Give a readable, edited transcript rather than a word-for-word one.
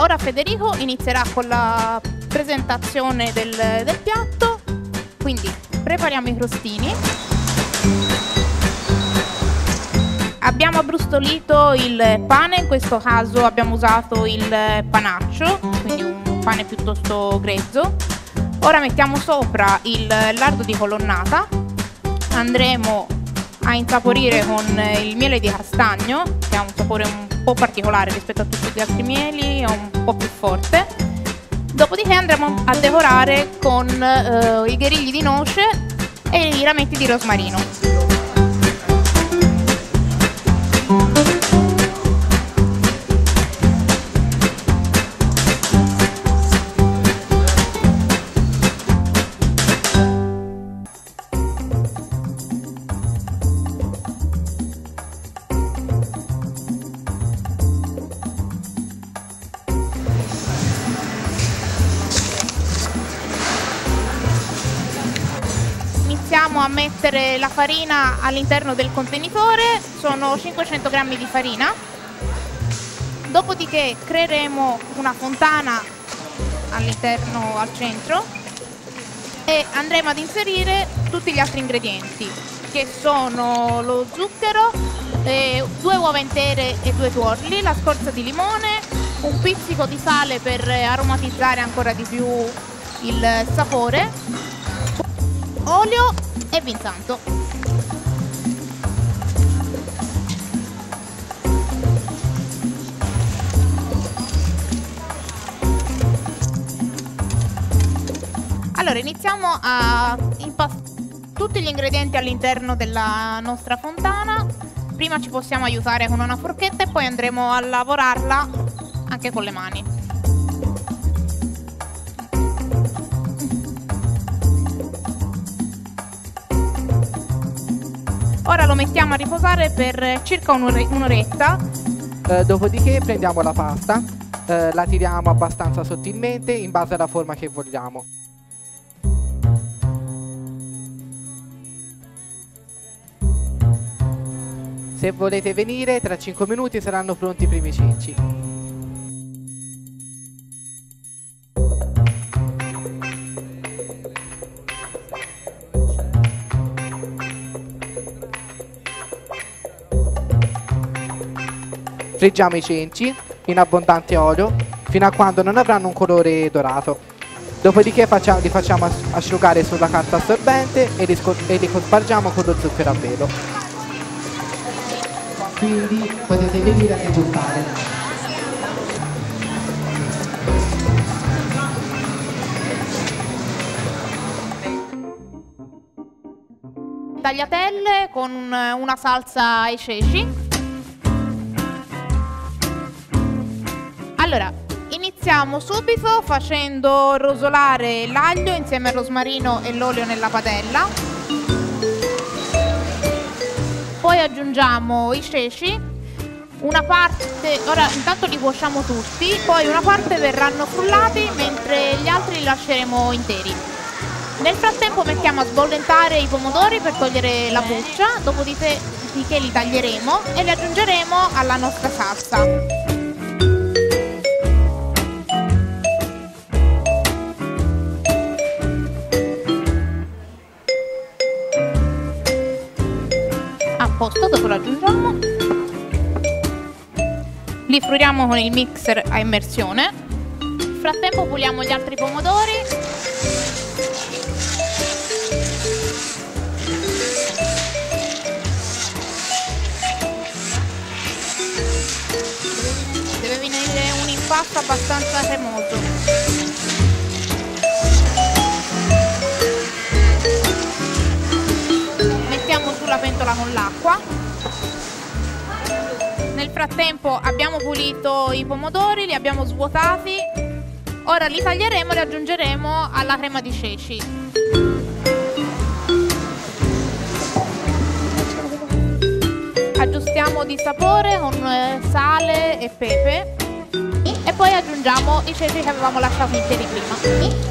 Ora Federico inizierà con la presentazione del piatto, quindi prepariamo i crostini. Abbiamo abbrustolito il pane, in questo caso abbiamo usato il panaccio, quindi un pane piuttosto grezzo. Ora mettiamo sopra il lardo di colonnata, andremo a insaporire con il miele di castagno, che ha un sapore un po' particolare rispetto a tutti gli altri mieli, è un po' più forte. Dopodiché andremo a decorare con i gherigli di noce e i rametti di rosmarino. Iniziamo a mettere la farina all'interno del contenitore, sono 500 g di farina. Dopodiché creeremo una fontana all'interno, al centro, e andremo ad inserire tutti gli altri ingredienti, che sono lo zucchero, 2 uova intere e 2 tuorli, la scorza di limone, un pizzico di sale per aromatizzare ancora di più il sapore, olio e vin santo. Allora iniziamo a impastare tutti gli ingredienti all'interno della nostra fontana. Prima ci possiamo aiutare con una forchetta e poi andremo a lavorarla anche con le mani. Ora lo mettiamo a riposare per circa un'oretta. Dopodiché prendiamo la pasta, la tiriamo abbastanza sottilmente in base alla forma che vogliamo. Se volete venire, tra 5 minuti saranno pronti i primi cenci. Friggiamo i cenci in abbondante olio fino a quando non avranno un colore dorato. Dopodiché li facciamo asciugare sulla carta assorbente e li cospargiamo con lo zucchero a velo. Quindi potete venire a deguttare. Tagliatelle con una salsa ai ceci. Allora, iniziamo subito facendo rosolare l'aglio insieme al rosmarino e l'olio nella padella. Poi aggiungiamo i ceci, una parte, ora intanto li cuociamo tutti, poi una parte verranno frullati mentre gli altri li lasceremo interi. Nel frattempo mettiamo a sbollentare i pomodori per togliere la buccia, dopodiché li taglieremo e li aggiungeremo alla nostra salsa. Dopo lo aggiungiamo, li frulliamo con il mixer a immersione. Nel frattempo puliamo gli altri pomodori, deve venire un impasto abbastanza cremoso. La pentola con l'acqua. Nel frattempo abbiamo pulito i pomodori, li abbiamo svuotati, ora li taglieremo e li aggiungeremo alla crema di ceci. Aggiustiamo di sapore con sale e pepe e poi aggiungiamo i ceci che avevamo lasciato interi prima.